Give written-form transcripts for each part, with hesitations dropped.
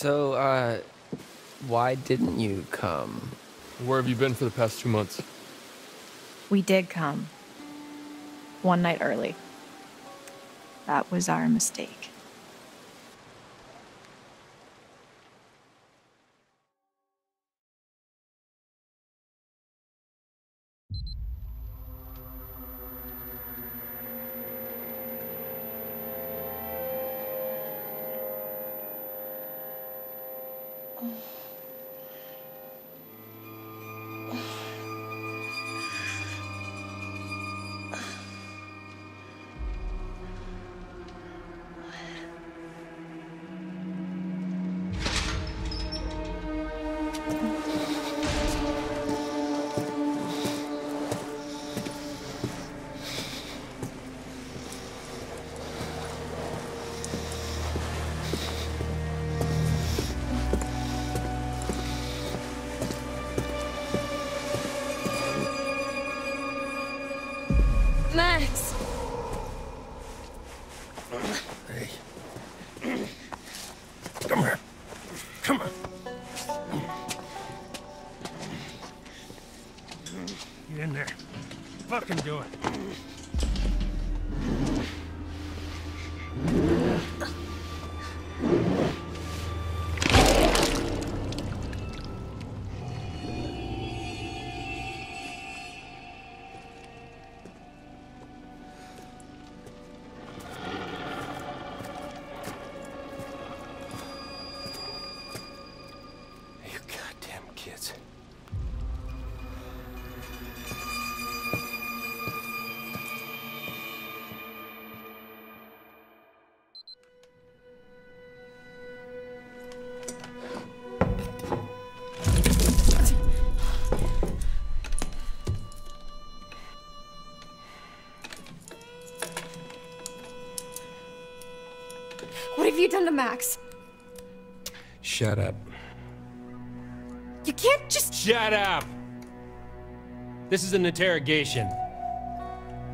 So, why didn't you come? Where have you been for the past 2 months? We did come. One night early. That was our mistake. Done to Max. Shut up. You can't just shut up. This is an interrogation.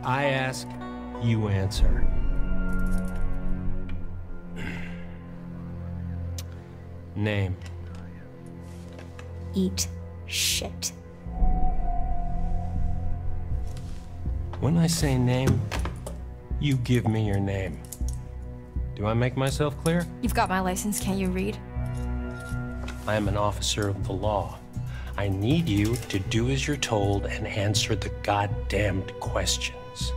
I ask, you answer. Name. Eat shit. When I say name, you give me your name. Do I make myself clear? You've got my license, can't you read? I am an officer of the law. I need you to do as you're told and answer the goddamned questions.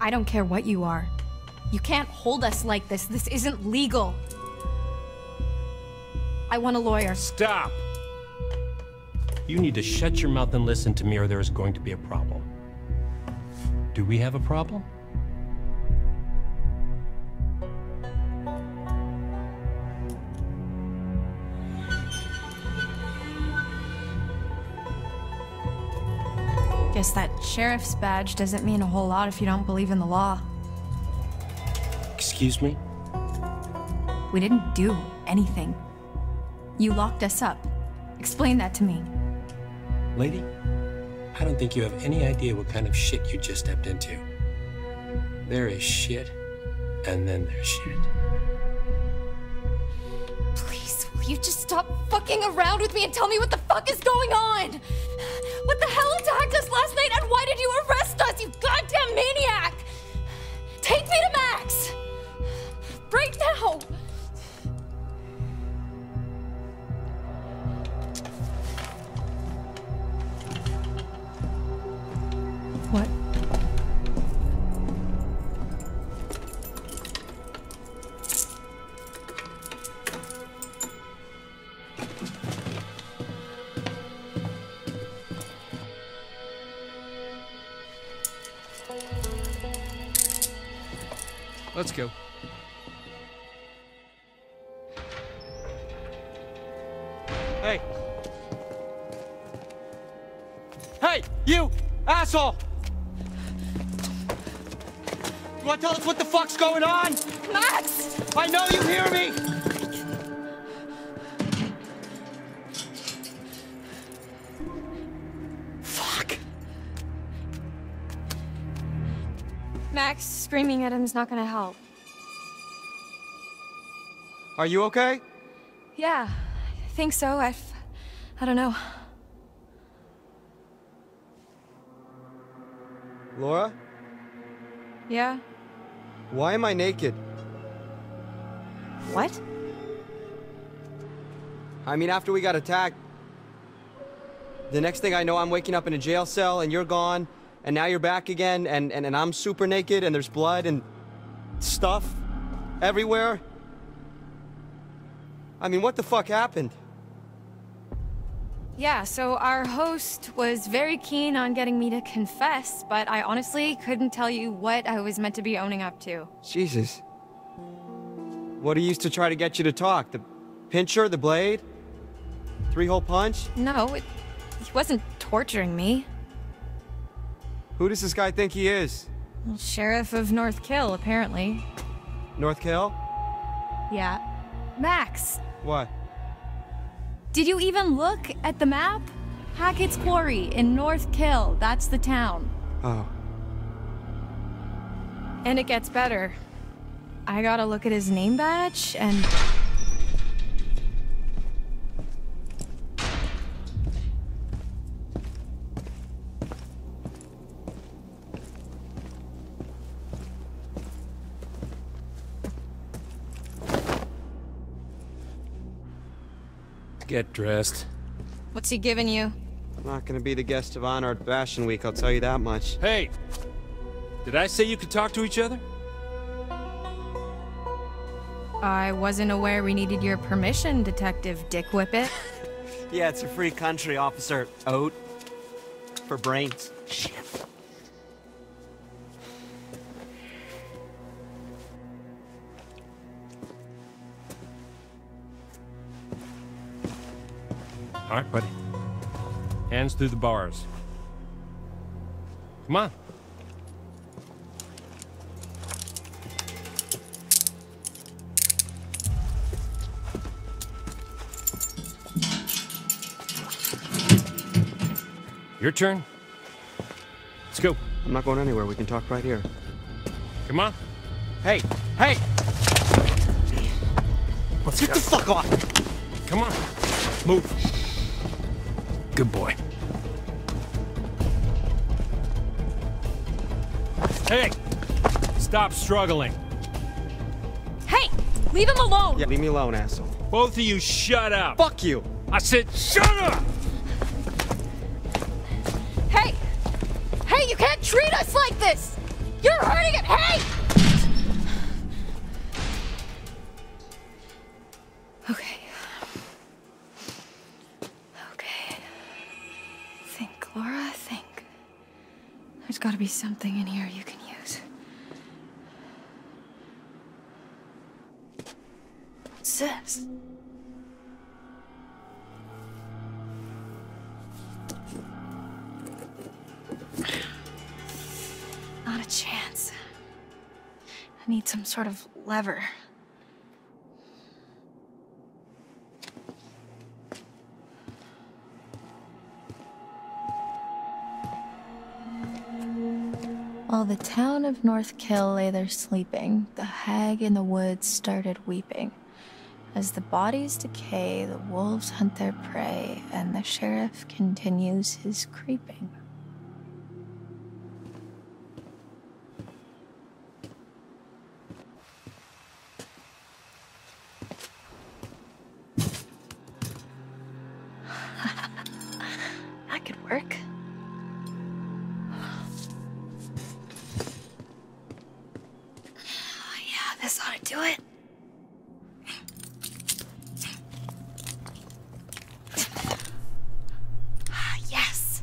I don't care what you are. You can't hold us like this. This isn't legal. I want a lawyer. Stop! You need to shut your mouth and listen to me or there is going to be a problem. Do we have a problem? Guess that sheriff's badge doesn't mean a whole lot if you don't believe in the law. Excuse me? We didn't do anything. You locked us up. Explain that to me. Lady, I don't think you have any idea what kind of shit you just stepped into. There is shit, and then there's shit. Please, will you just stop fucking around with me and tell me what the fuck is going on? What the hell attacked us last night, and why did you arrest us, you goddamn maniac? Take me to Max! Right now! What? Let's go. Hey! Hey! You! Asshole! You wanna tell us what the fuck's going on? Max! I know you hear me! Fuck! Max, screaming at him is not gonna help. Are you okay? Yeah, I think so. I don't know. Laura? Yeah? Why am I naked? What? I mean, after we got attacked, the next thing I know, I'm waking up in a jail cell, and you're gone, and now you're back again, and I'm super naked, and there's blood and stuff everywhere. I mean, what the fuck happened? Yeah, so our host was very keen on getting me to confess, but I honestly couldn't tell you what I was meant to be owning up to. Jesus. What do you use to try to get you to talk? The pincher? The blade? Three-hole punch? No, he wasn't torturing me. Who does this guy think he is? Well, Sheriff of North Kill, apparently. North Kill? Yeah. Max! What? Did you even look at the map? Hackett's Quarry in North Kill, that's the town. Oh. And it gets better. I gotta look at his name badge and... Get dressed. What's he giving you? I'm not gonna be the guest of honor at Fashion Week, I'll tell you that much. Hey! Did I say you could talk to each other? I wasn't aware we needed your permission, Detective Dick Whippet. Yeah, it's a free country, Officer Oat. For brains. Shit. All right, buddy. Hands through the bars. Come on. Your turn. Let's go. I'm not going anywhere. We can talk right here. Come on. Hey! Hey! Let's get the fuck off! Come on. Move. Good boy. Hey! Stop struggling. Hey! Leave him alone! Yeah, leave me alone, asshole. Both of you shut up! Fuck you! I said shut up! Hey! Hey, you can't treat us like this! You're hurting it! Hey! Okay. Laura, think. There's got to be something in here you can use. What's this? Not a chance. I need some sort of lever. While the town of North Kill lay there sleeping, the hag in the woods started weeping. As the bodies decay, the wolves hunt their prey, and the sheriff continues his creeping. That could work. This ought to do it. Ah, yes.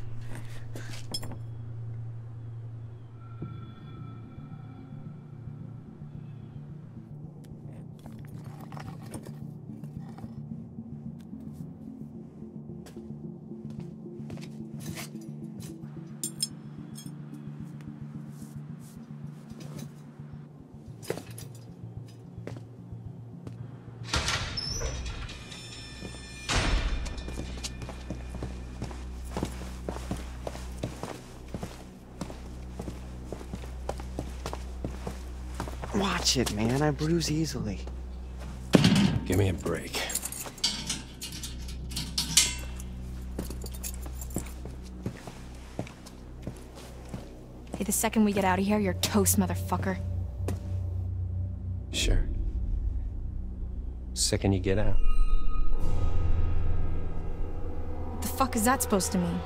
Watch it, man. I bruise easily. Go. Give me a break. Hey, the second we get out of here, you're toast, motherfucker. Sure. Second you get out. What the fuck is that supposed to mean?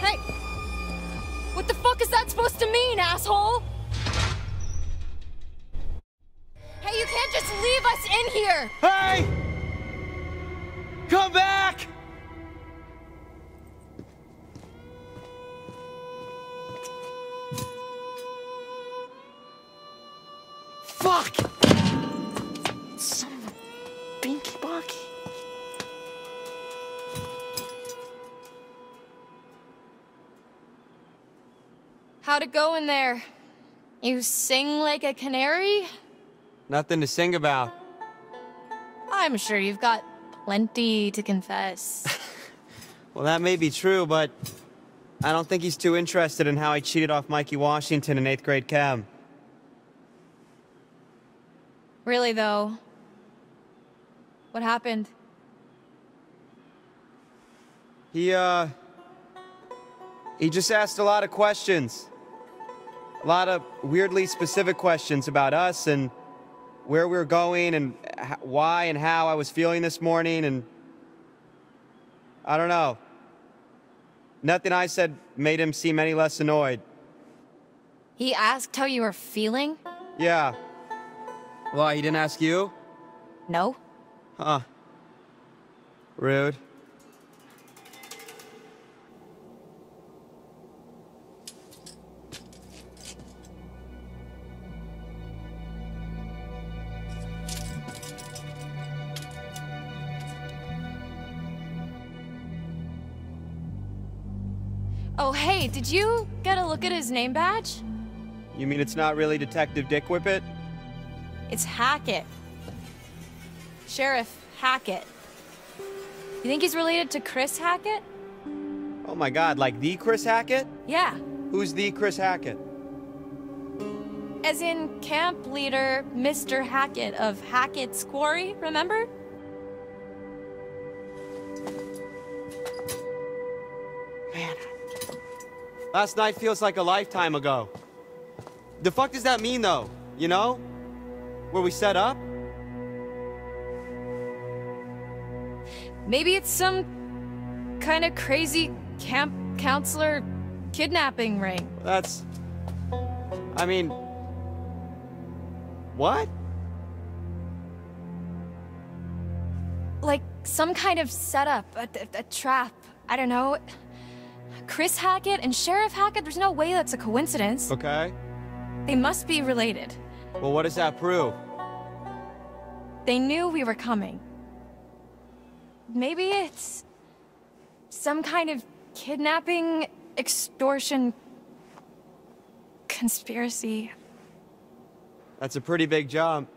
Hey! What the fuck is that supposed to mean, asshole? Hey, you can't just leave us in here! Hey! Come back! Fuck! Son of a binky bonky. How'd it go in there? You sing like a canary? Nothing to sing about. I'm sure you've got plenty to confess. Well, that may be true, but I don't think he's too interested in how I cheated off Mikey Washington in 8th grade chem. Really, though, what happened? He just asked a lot of questions. A lot of weirdly specific questions about us and where we were going and why and how I was feeling this morning, and I don't know. Nothing I said made him seem any less annoyed. He asked how you were feeling? Yeah. Why, he didn't ask you? No. Huh. Rude. Oh, hey, did you get a look at his name badge? You mean it's not really Detective Dick Whippet? It's Hackett. Sheriff Hackett. You think he's related to Chris Hackett? Oh my god, like the Chris Hackett? Yeah. Who's the Chris Hackett? As in camp leader Mr. Hackett of Hackett's Quarry, remember? Man. Last night feels like a lifetime ago. The fuck does that mean though, you know? Were we set up? Maybe it's some kind of crazy camp counselor kidnapping ring. That's... I mean... What? Like some kind of setup, a trap, I don't know. Chris Hackett and Sheriff Hackett, there's no way that's a coincidence. Okay. They must be related. Well, what does that prove? They knew we were coming. Maybe it's some kind of kidnapping, extortion, conspiracy. That's a pretty big jump.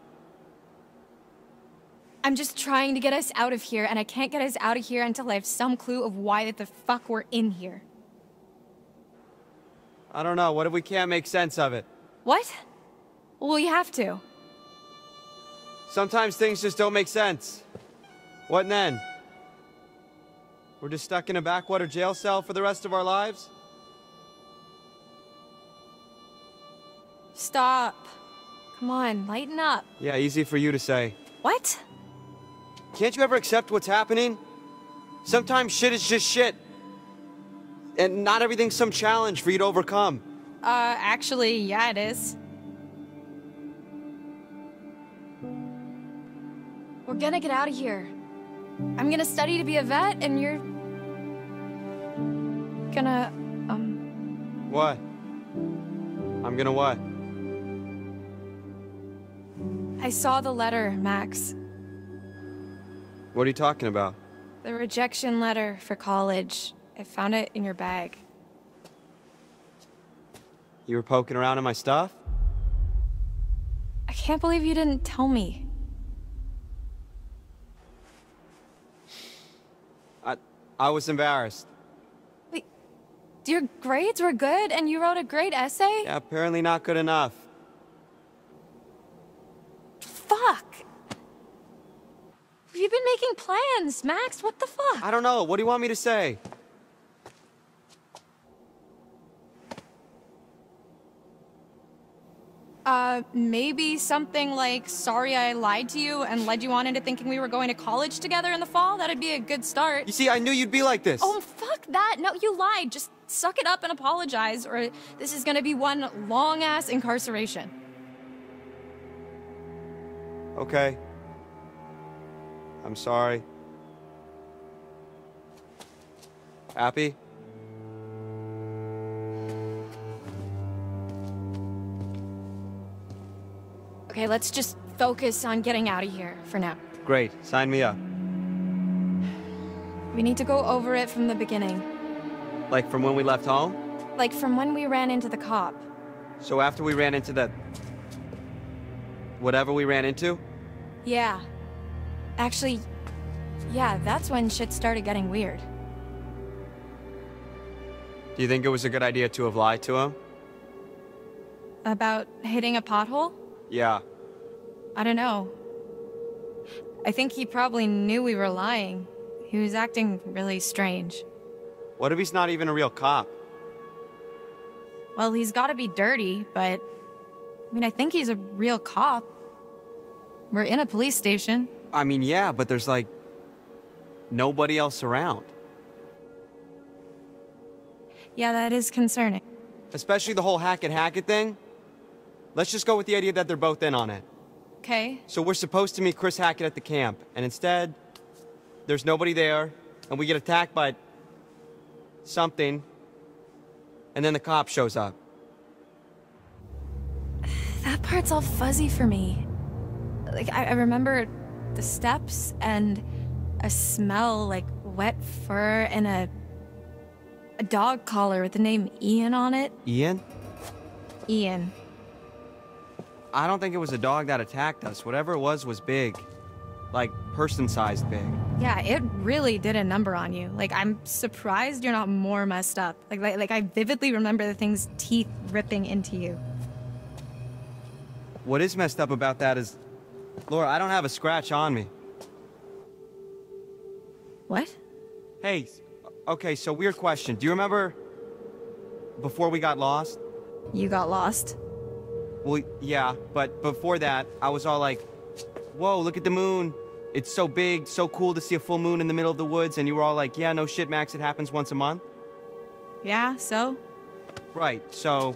I'm just trying to get us out of here, and I can't get us out of here until I have some clue of why the fuck we're in here. I don't know. What if we can't make sense of it? What? Well, you have to. Sometimes things just don't make sense. What then? We're just stuck in a backwater jail cell for the rest of our lives? Stop. Come on, lighten up. Yeah, easy for you to say. What? Can't you ever accept what's happening? Sometimes shit is just shit. And not everything's some challenge for you to overcome. Actually, yeah, it is. We're gonna get out of here. I'm gonna study to be a vet, and you're... gonna, What? I'm gonna what? I saw the letter, Max. What are you talking about? The rejection letter for college. I found it in your bag. You were poking around in my stuff? I can't believe you didn't tell me. I was embarrassed. Wait, your grades were good and you wrote a great essay? Yeah, apparently not good enough. hands, Max. What the fuck? I don't know. What do you want me to say? Maybe something like, sorry I lied to you and led you on into thinking we were going to college together in the fall? That'd be a good start. You see, I knew you'd be like this. Oh, fuck that. No, you lied. Just suck it up and apologize, or this is gonna be one long-ass incarceration. Okay. I'm sorry. Happy? Okay, let's just focus on getting out of here for now. Great. Sign me up. We need to go over it from the beginning. Like from when we left home? Like from when we ran into the cop. So after we ran into that... whatever we ran into? Yeah. Actually, yeah, that's when shit started getting weird. Do you think it was a good idea to have lied to him? About hitting a pothole? Yeah. I don't know. I think he probably knew we were lying. He was acting really strange. What if he's not even a real cop? Well, he's gotta be dirty, but... I mean, I think he's a real cop. We're in a police station. I mean, yeah, but there's, like... nobody else around. Yeah, that is concerning. Especially the whole Hackett thing. Let's just go with the idea that they're both in on it. Okay. So we're supposed to meet Chris Hackett at the camp, and instead, there's nobody there, and we get attacked by something, and then the cop shows up. That part's all fuzzy for me. Like, I remember the steps and a smell like wet fur and a dog collar with the name Ian on it. Ian? Ian. I don't think it was a dog that attacked us. Whatever it was big. Like, person-sized big. Yeah, it really did a number on you. Like, I'm surprised you're not more messed up. Like I vividly remember the thing's teeth ripping into you. What is messed up about that is... Laura, I don't have a scratch on me. What? Hey, okay, so weird question. Do you remember... before we got lost? You got lost? Well, yeah, but before that, I was all like, whoa, look at the moon. It's so big, so cool to see a full moon in the middle of the woods, and you were all like, yeah, no shit, Max, it happens once a month. Yeah, so? Right, so,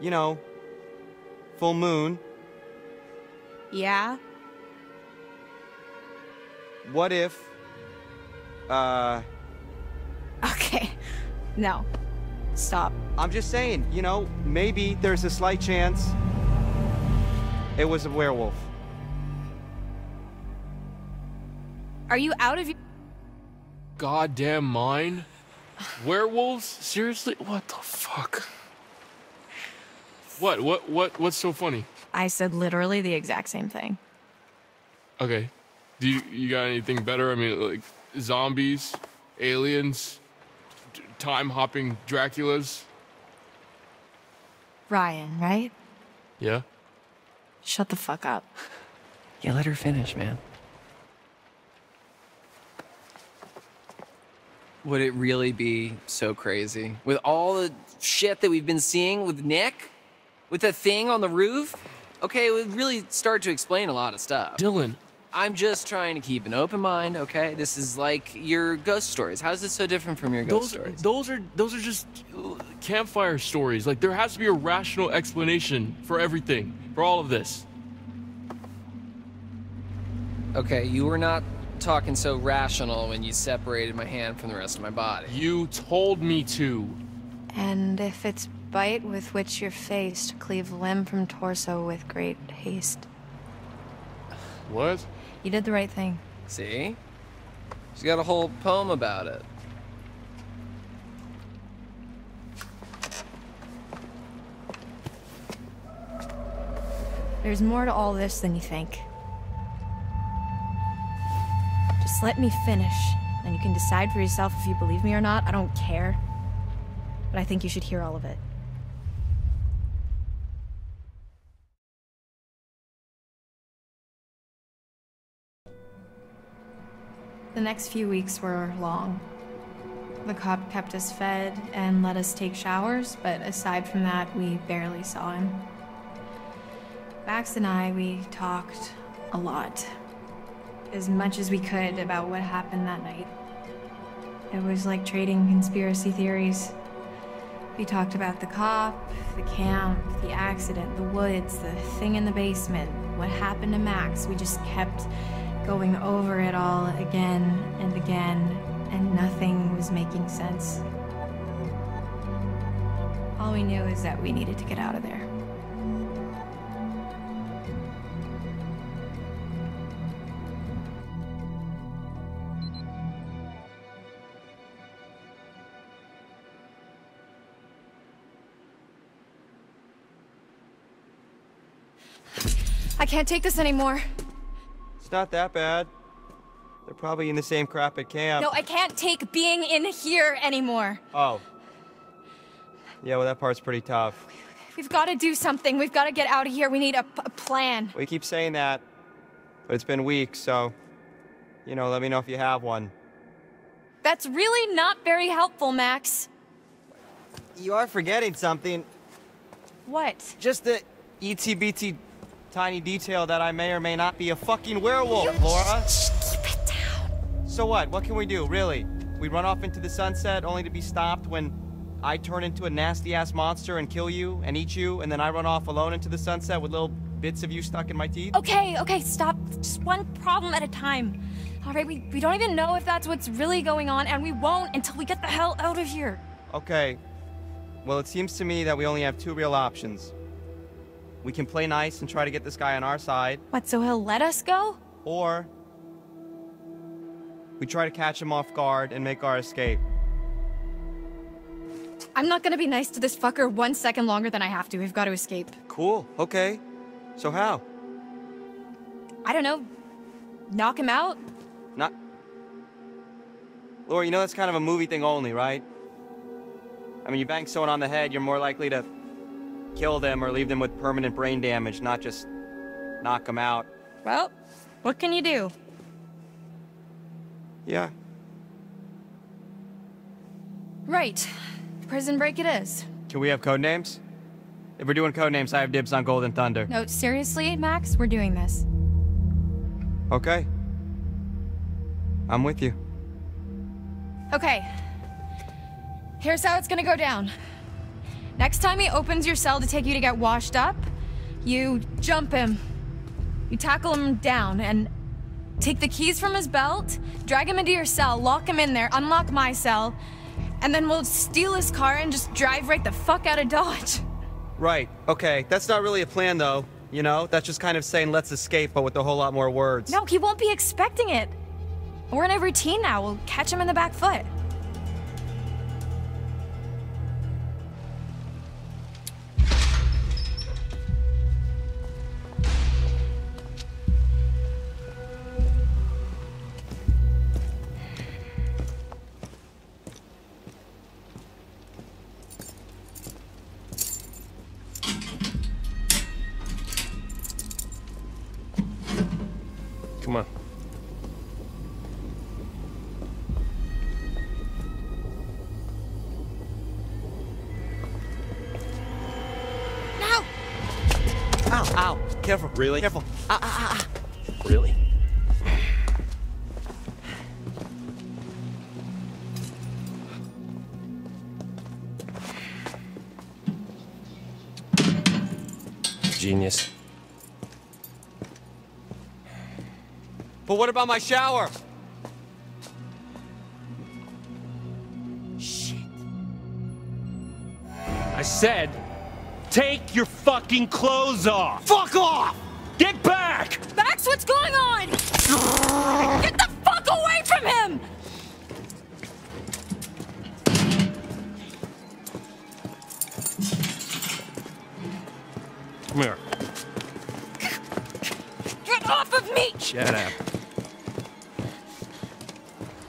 you know, full moon. Yeah? What if, Okay, no. Stop. I'm just saying, you know, maybe there's a slight chance it was a werewolf. Are you out of your goddamn mind? Werewolves? Seriously? What the fuck? What's so funny? I said literally the exact same thing. Okay. Do you got anything better? I mean, like, zombies, aliens, time-hopping Draculas. Ryan, right? Yeah. Shut the fuck up. Yeah, let her finish, man. Would it really be so crazy? With all the shit that we've been seeing with Nick? With the thing on the roof? Okay, it would really start to explain a lot of stuff. Dylan. I'm just trying to keep an open mind, okay? This is like your ghost stories. How is this so different from your ghost stories? Those are just campfire stories. Like, there has to be a rational explanation for everything, for all of this. Okay, you were not talking so rational when you separated my hand from the rest of my body. You told me to. And if it's bite with which you're faced, cleave limb from torso with great haste. What? You did the right thing. See? She's got a whole poem about it. There's more to all this than you think. Just let me finish, and you can decide for yourself if you believe me or not. I don't care. But I think you should hear all of it. The next few weeks were long. The cop kept us fed and let us take showers, but aside from that, we barely saw him. Max and I, we talked a lot, as much as we could, about what happened that night. It was like trading conspiracy theories. We talked about the cop, the camp, the accident, the woods, the thing in the basement, what happened to Max. We just kept going over it all again and again, and nothing was making sense. All we knew is that we needed to get out of there. I can't take this anymore. It's not that bad. They're probably in the same crap at camp. No, I can't take being in here anymore. Oh. Yeah, well, that part's pretty tough. We've got to do something. We've got to get out of here. We need a plan. We keep saying that, but it's been weeks, so, you know, let me know if you have one. That's really not very helpful, Max. You are forgetting something. What? Just the ETBT... tiny detail that I may or may not be a fucking werewolf, Laura. Just keep it down. So what? What can we do, really? We run off into the sunset only to be stopped when I turn into a nasty-ass monster and kill you and eat you, and then I run off alone into the sunset with little bits of you stuck in my teeth? Okay, okay, stop. Just one problem at a time. All right, we don't even know if that's what's really going on, and we won't until we get the hell out of here. Okay. Well, it seems to me that we only have two real options. We can play nice and try to get this guy on our side. What, so he'll let us go? Or we try to catch him off guard and make our escape. I'm not gonna be nice to this fucker 1 second longer than I have to. We've got to escape. Cool, okay. So how? I don't know. Knock him out? Not... Laura, you know that's kind of a movie thing only, right? I mean, you bang someone on the head, you're more likely to kill them or leave them with permanent brain damage, not just knock them out. Well, what can you do? Yeah. Right. Prison break it is. Can we have code names? If we're doing code names, I have dibs on Golden Thunder. No, seriously, Max, we're doing this. Okay. I'm with you. Okay. Here's how it's gonna go down. Next time he opens your cell to take you to get washed up, you jump him. You tackle him down and take the keys from his belt, drag him into your cell, lock him in there, unlock my cell, and then we'll steal his car and just drive right the fuck out of Dodge. Right, okay. That's not really a plan, though, you know? That's just kind of saying let's escape, but with a whole lot more words. No, he won't be expecting it. We're in a routine now. We'll catch him in the back foot. Careful. Really? Careful. Really? Genius. But what about my shower? Shit. I said... take your fucking clothes off! Fuck off! Get back! Max, what's going on? Get the fuck away from him! Come here. Get off of me! Shut up.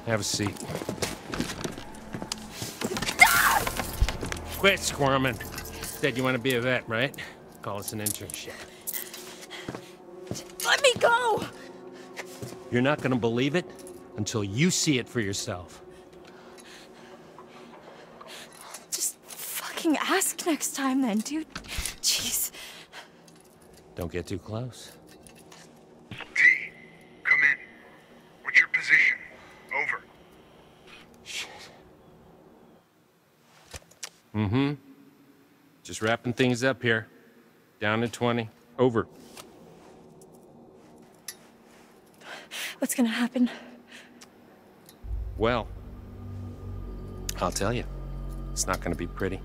Have a seat. Ah! Quit squirming. Said you want to be a vet, right? Call us an internship. Let me go! You're not going to believe it, until you see it for yourself. Just fucking ask next time then, dude. Jeez. Don't get too close. D, come in. What's your position? Over. Shit. Mm-hmm. Just wrapping things up here. Down to 20. Over. What's gonna happen? Well, I'll tell you. It's not gonna be pretty.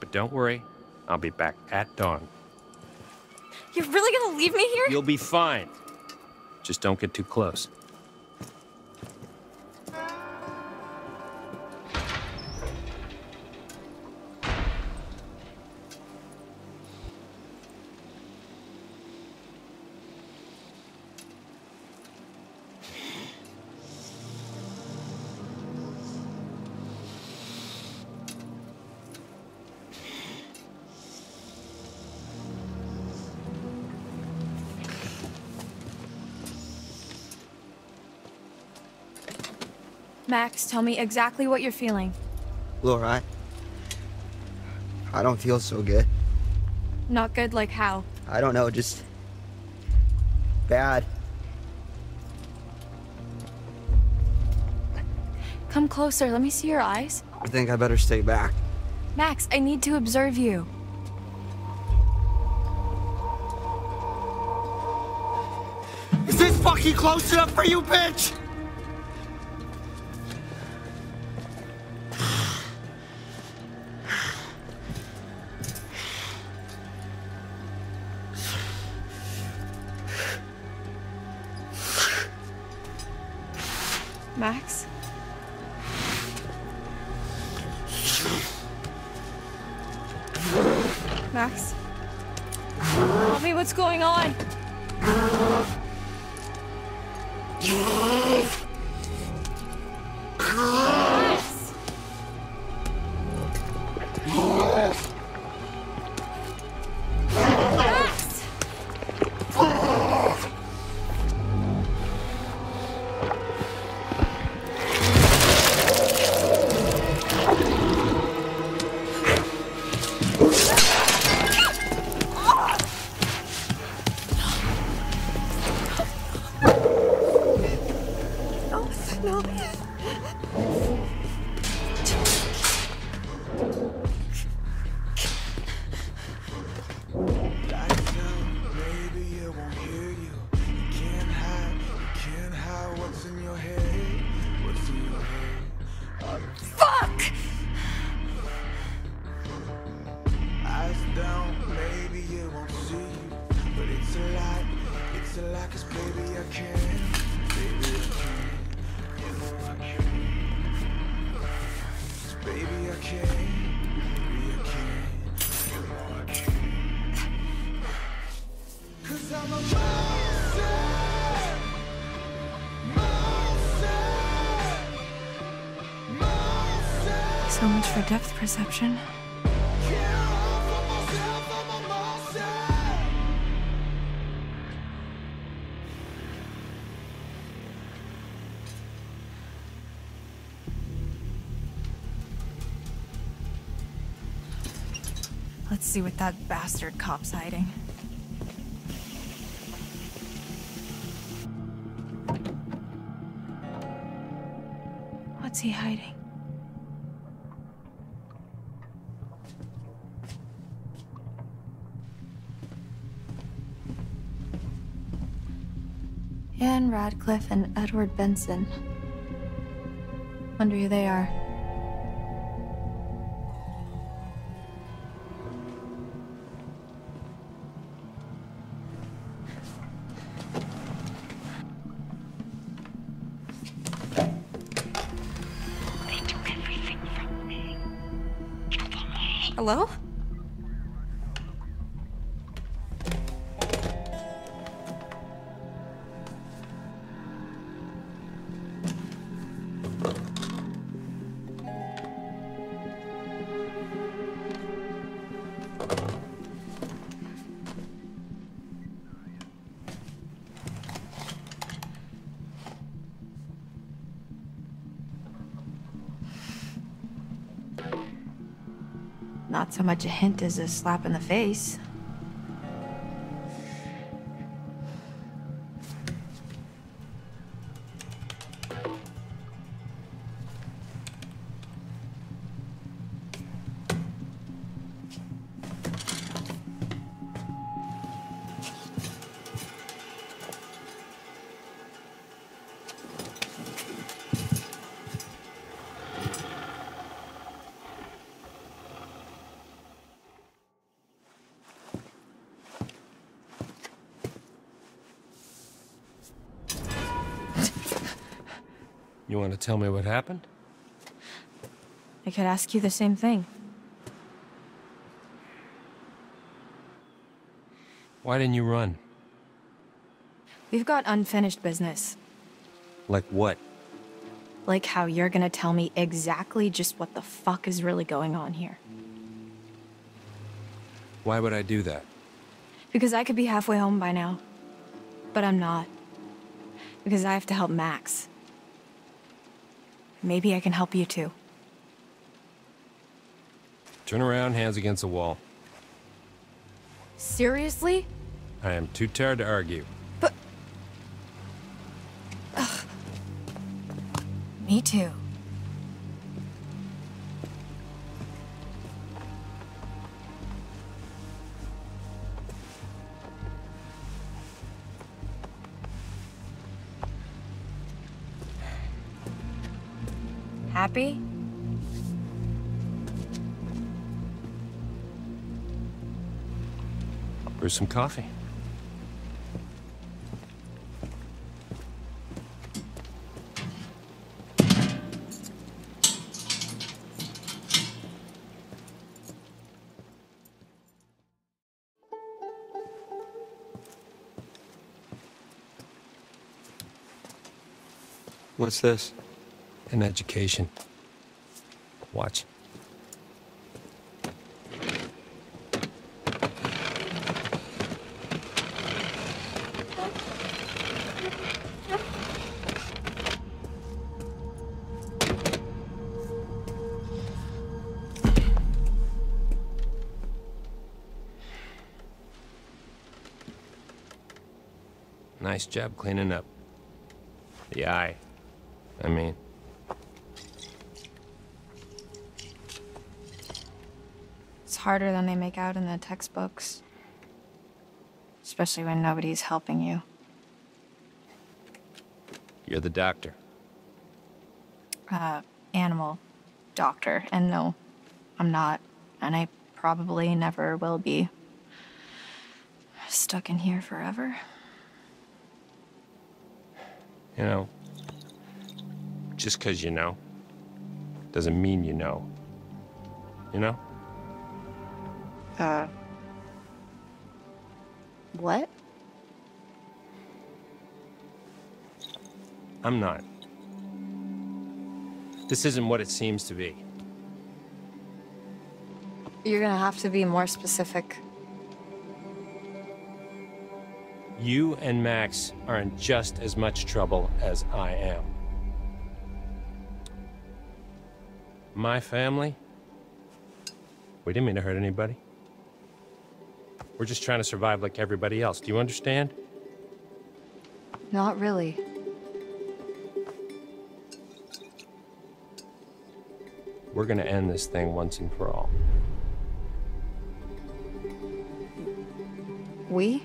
But don't worry. I'll be back at dawn. You're really gonna leave me here? You'll be fine. Just don't get too close. Max, tell me exactly what you're feeling. Laura, I don't feel so good. Not good, like how? I don't know, just bad. Come closer, let me see your eyes. I think I better stay back. Max, I need to observe you. Is this fucking close enough for you, bitch? Max? Max? Tell me what's going on. Max! Max! So much for depth perception. Let's see what that bastard cop's hiding. What's he hiding? Ian Radcliffe and Edward Benson. Wonder who they are. They took everything from me. Killed them all. Hello? Not so much a hint as a slap in the face. You want to tell me what happened? I could ask you the same thing. Why didn't you run? We've got unfinished business. Like what? Like how you're gonna tell me exactly just what the fuck is really going on here. Why would I do that? Because I could be halfway home by now. But I'm not. Because I have to help Max. Maybe I can help you too. Turn around, hands against the wall. Seriously? I am too tired to argue. But... Ugh. Me too. Happy? Brew some coffee. What's this? An education. Watch. Nice job cleaning up. The eye. I mean. Harder than they make out in the textbooks. Especially when nobody's helping you. You're the doctor. Animal doctor. And no, I'm not. And I probably never will be. Stuck in here forever. You know, just because you know, doesn't mean you know. You know? What? I'm not. This isn't what it seems to be. You're gonna have to be more specific. You and Max are in just as much trouble as I am. My family? We didn't mean to hurt anybody. We're just trying to survive like everybody else. Do you understand? Not really. We're gonna end this thing once and for all. We?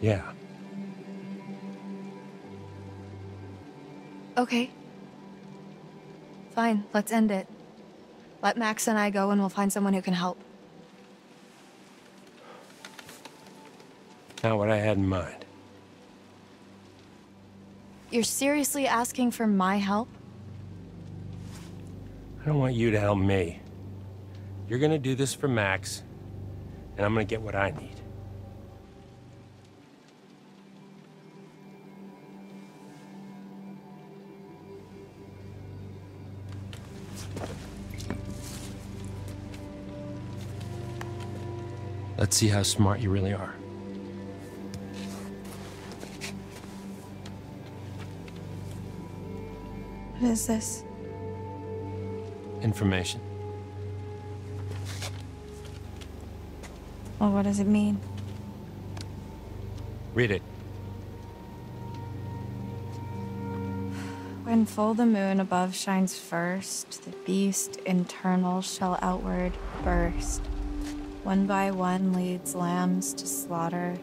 Yeah. Okay. Fine, let's end it. Let Max and I go, and we'll find someone who can help. Not what I had in mind. You're seriously asking for my help? I don't want you to help me. You're gonna do this for Max, and I'm gonna get what I need. Let's see how smart you really are. What is this? Information. Well, what does it mean? Read it. When full the moon above shines first, the beast internal shall outward burst. One by one leads lambs to slaughter.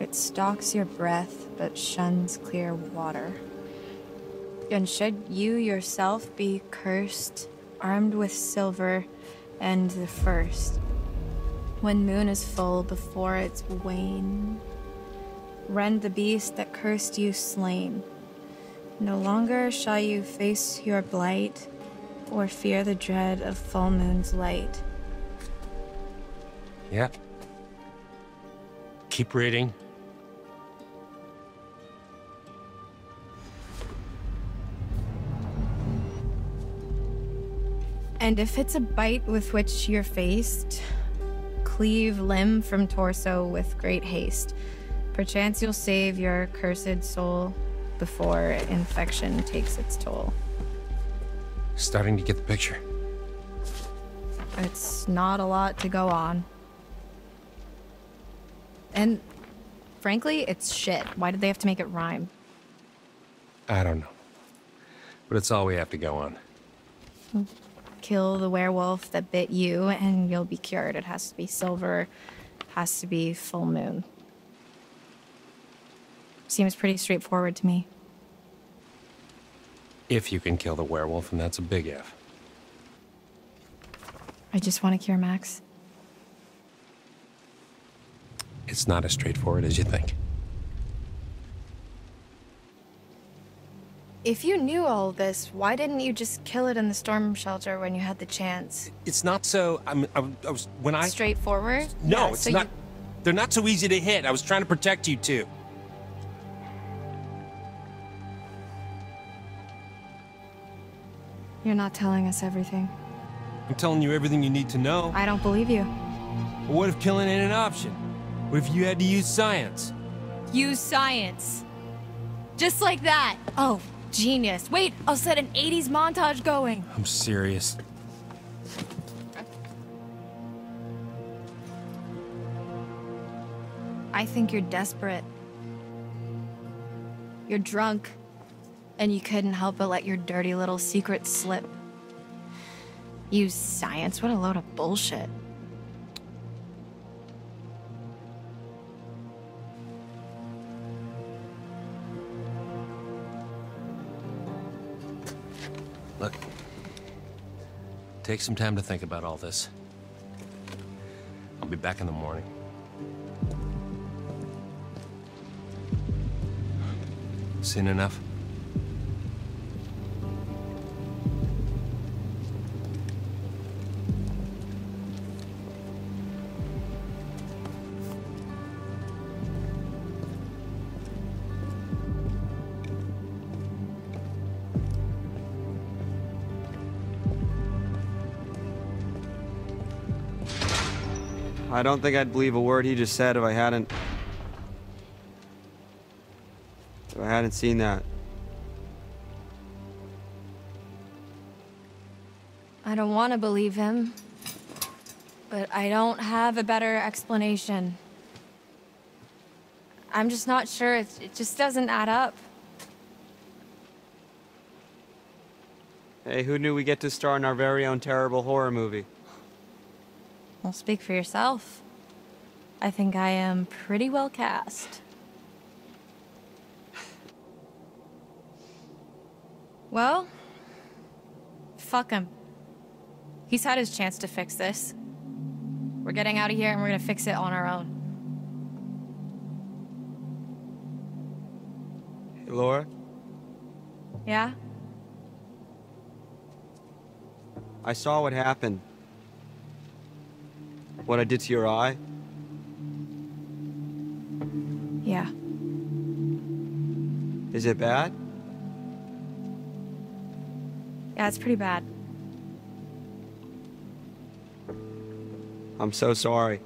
It stalks your breath, but shuns clear water. And should you yourself be cursed, armed with silver and the first, when moon is full before its wane, rend the beast that cursed you slain. No longer shall you face your blight or fear the dread of full moon's light. Yeah. Keep reading. And if it's a bite with which you're faced, cleave limb from torso with great haste. Perchance you'll save your cursed soul before infection takes its toll. Starting to get the picture. It's not a lot to go on. And frankly, it's shit. Why did they have to make it rhyme? I don't know. But it's all we have to go on. Kill the werewolf that bit you and you'll be cured. It has to be silver. It has to be full moon. Seems pretty straightforward to me. If you can kill the werewolf, and that's a big if. I just want to cure Max. It's not as straightforward as you think. If you knew all this, why didn't you just kill it in the storm shelter when you had the chance? It's not so... I was... Straightforward? No, yeah, it's so not... They're not so easy to hit. I was trying to protect you, too. You're not telling us everything. I'm telling you everything you need to know. I don't believe you. But what if killing ain't an option? What if you had to use science? Use science. Just like that. Oh, genius. Wait, I'll set an 80s montage going. I'm serious. I think you're desperate. You're drunk. And you couldn't help but let your dirty little secret slip. Use science. What a load of bullshit. Look, take some time to think about all this. I'll be back in the morning. Seen enough? I don't think I'd believe a word he just said if I hadn't seen that. I don't want to believe him, but I don't have a better explanation. I'm just not sure. It just doesn't add up. Hey, who knew we get to star in our very own terrible horror movie? Well, speak for yourself. I think I am pretty well cast. Well, fuck him. He's had his chance to fix this. We're getting out of here and we're gonna fix it on our own. Hey, Laura? Yeah? I saw what happened. What I did to your eye? Yeah. Is it bad? Yeah, it's pretty bad. I'm so sorry.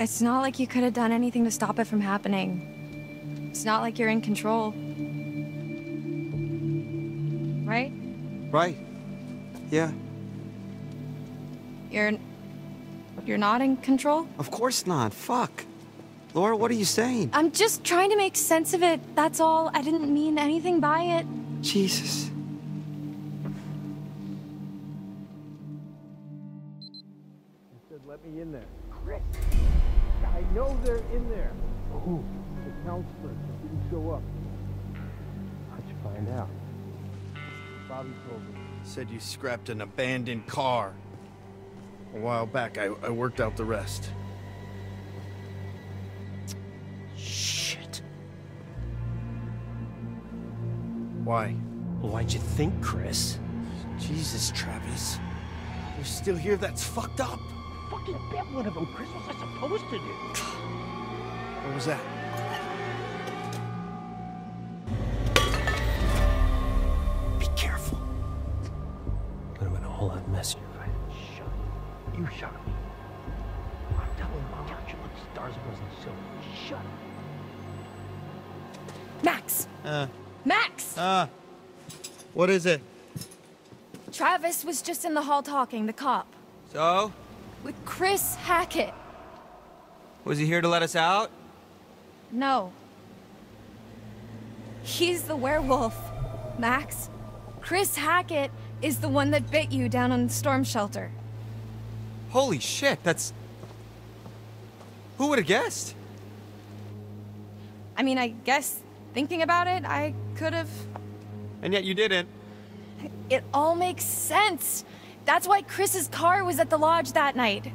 It's not like you could have done anything to stop it from happening. It's not like you're in control. Right? Right. Yeah. You're not in control? Of course not. Fuck. Laura, what are you saying? I'm just trying to make sense of it. That's all. I didn't mean anything by it. Jesus. You said, let me in there. Chris, I know they're in there. Who? The counselor that didn't show up. How'd you find out? Bobby told me. Said you scrapped an abandoned car. A while back, I worked out the rest. Shit. Why? Why'd you think, Chris? Jesus, Travis. They're still here, that's fucked up. Fucking bet one of them, Chris. What was I supposed to do? What was that? Be careful. Could have been a whole lot messier. You shot me. I'm telling Mom, you look stars wasn't so. Shut up. Max! Max! What is it? Travis was just in the hall talking, the cop. So? With Chris Hackett. Was he here to let us out? No. He's the werewolf, Max. Chris Hackett is the one that bit you down on the storm shelter. Holy shit, that's... Who would have guessed? I mean, I guess, thinking about it, I could have... And yet you didn't. It all makes sense. That's why Chris's car was at the lodge that night.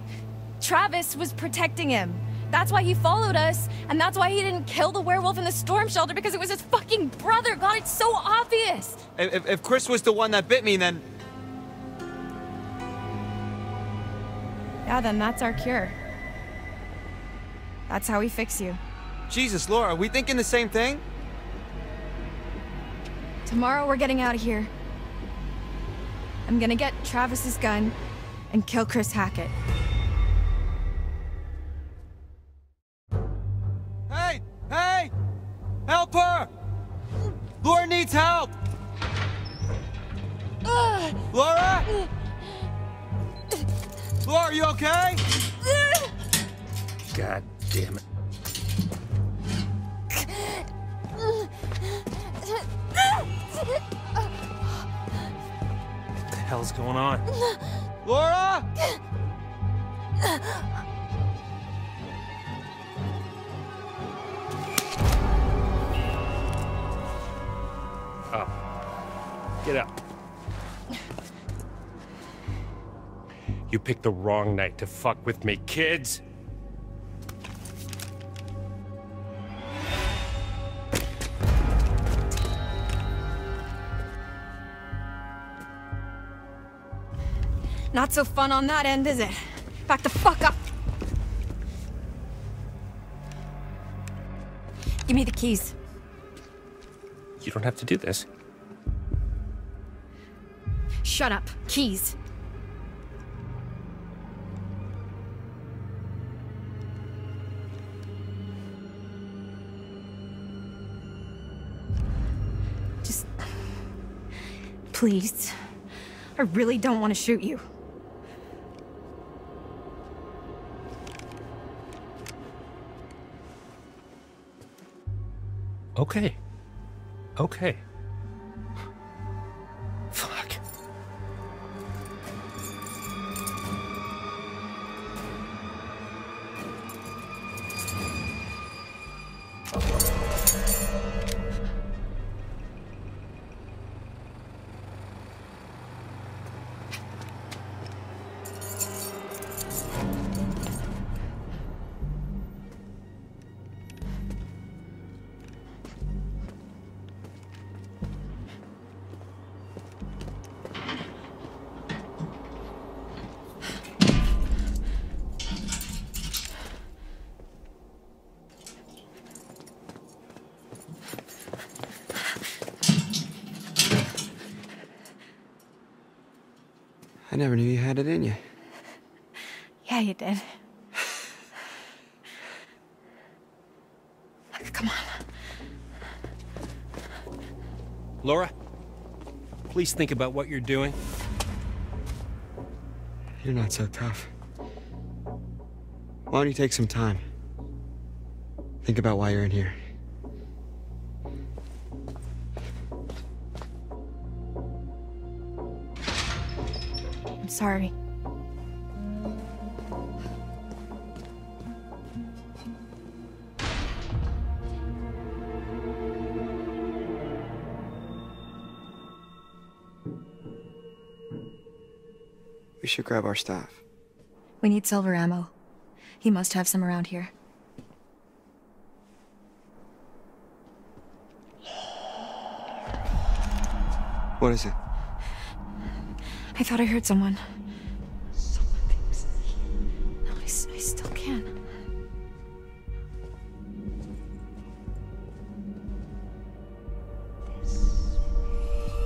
Travis was protecting him. That's why he followed us, and that's why he didn't kill the werewolf in the storm shelter, because it was his fucking brother. God, it's so obvious. If Chris was the one that bit me, then... Yeah, then that's our cure. That's how we fix you. Jesus, Laura, are we thinking the same thing? Tomorrow we're getting out of here. I'm gonna get Travis's gun and kill Chris Hackett. Hey! Hey! Help her! Laura needs help! Laura? Laura, are you okay? God damn it. What the hell's going on? Laura? Oh. Get up. You picked the wrong night to fuck with me, kids! Not so fun on that end, is it? Back the fuck up! Give me the keys. You don't have to do this. Shut up. Keys. Please. I really don't want to shoot you. Okay. Okay. Fuck. I never knew you had it in you. Yeah, you did. Come on. Laura, please think about what you're doing. You're not so tough. Why don't you take some time? Think about why you're in here. I'm sorry. We should grab our staff. We need silver ammo. He must have some around here. What is it? I thought I heard someone. Someone thinks no, I still can.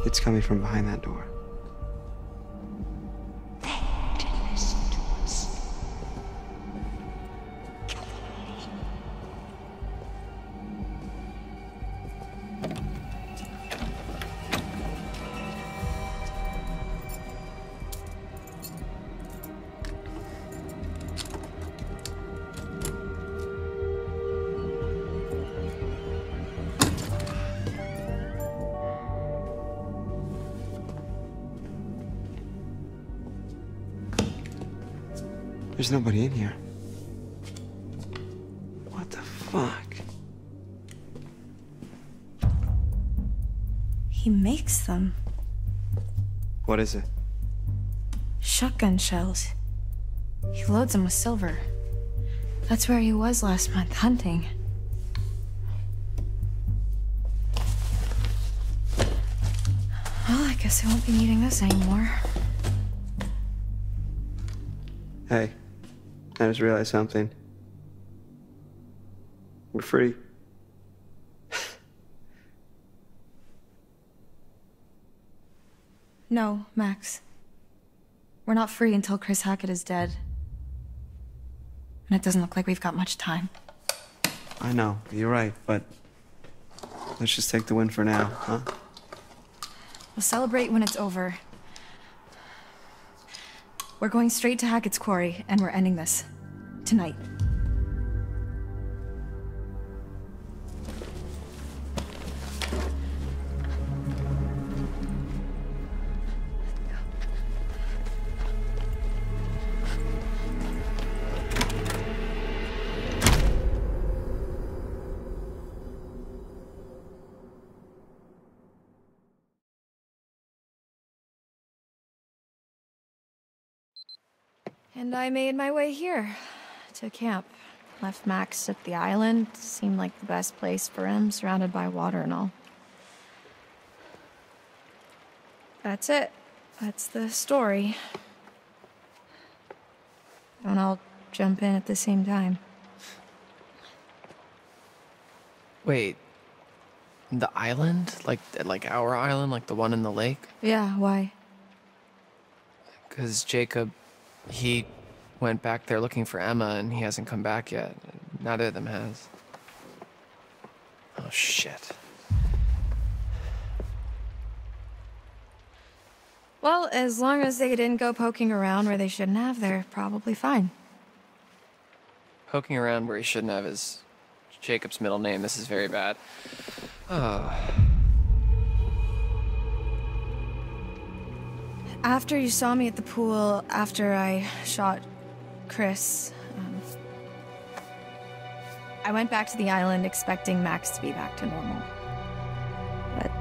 It's coming from behind that door. There's nobody in here. What the fuck? He makes them. What is it? Shotgun shells. He loads them with silver. That's where he was last month, hunting. Well, I guess I won't be needing this anymore. Hey. I just realized something. We're free. No, Max. We're not free until Chris Hackett is dead. And it doesn't look like we've got much time. I know, you're right, but let's just take the win for now, huh? We'll celebrate when it's over. We're going straight to Hackett's Quarry, and we're ending this. Tonight. And I made my way here, to camp. Left Max at the island, seemed like the best place for him, surrounded by water and all. That's it. That's the story. Don't all jump in at the same time. Wait, the island? Like our island, like the one in the lake? Yeah, why? 'Cause Jacob... He went back there looking for Emma, and he hasn't come back yet. Not one of them has. Oh, shit. Well, as long as they didn't go poking around where they shouldn't have, they're probably fine. Poking around where he shouldn't have is Jacob's middle name. This is very bad. Oh. After you saw me at the pool, after I shot Chris, I went back to the island expecting Max to be back to normal. But...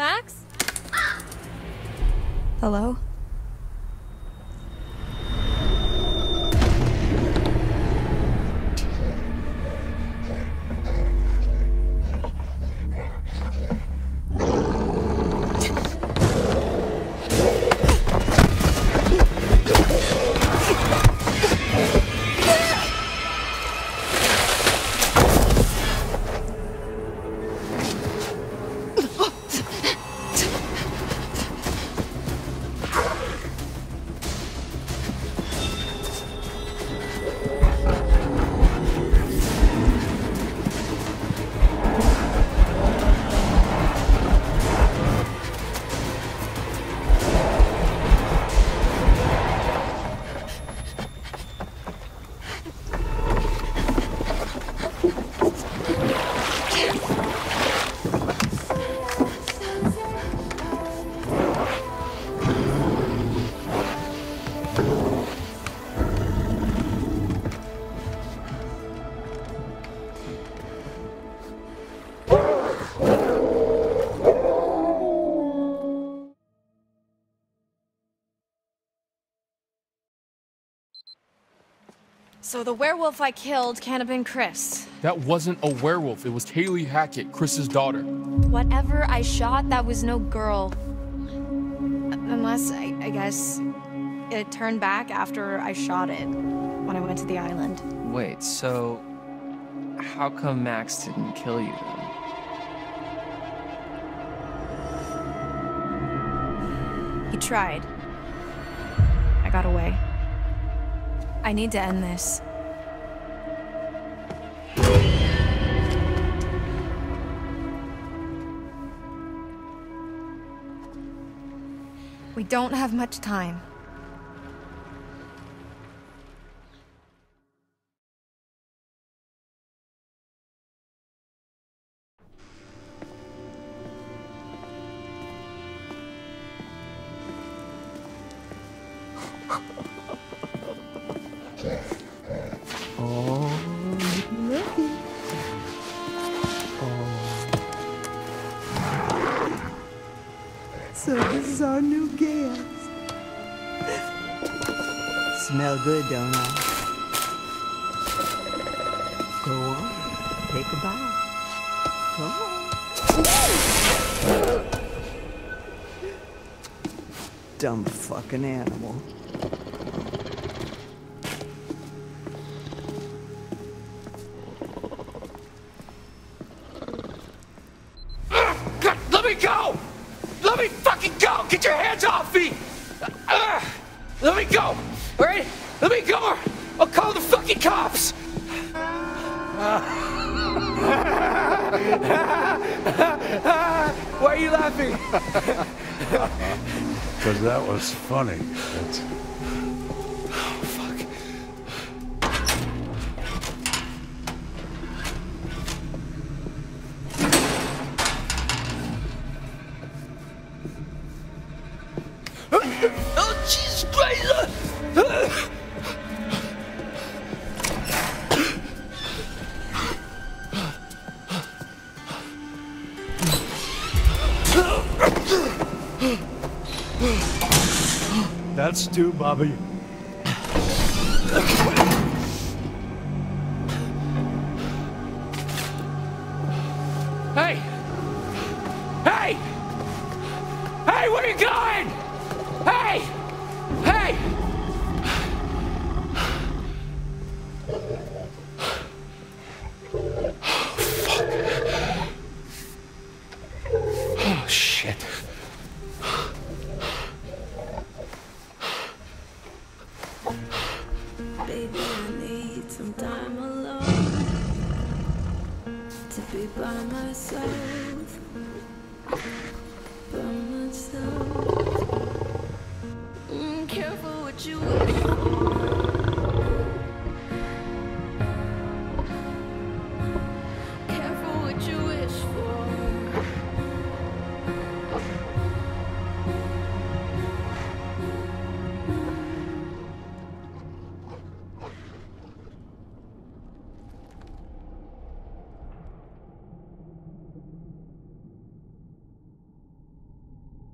Max? Hello? So the werewolf I killed can't have been Chris. That wasn't a werewolf. It was Haley Hackett, Chris's daughter. Whatever I shot, that was no girl. Unless, I guess, it turned back after I shot it when I went to the island. Wait, so how come Max didn't kill you then? He tried. I got away. I need to end this. We don't have much time. Good, don't I? Go on, take a bite. Go on. Dumb fucking animal. God, let me go! Let me fucking go! Get your hands off me! Let me go! All right? Let me go! I'll call the fucking cops! Why are you laughing? Because that was funny. That's... Oh, fuck. Oh, Jesus Christ! That's too, Bobby. Hey! Hey! Hey, where are you going? Hey! Hey! Oh, fuck. Oh, shit. By myself. Careful what you wish.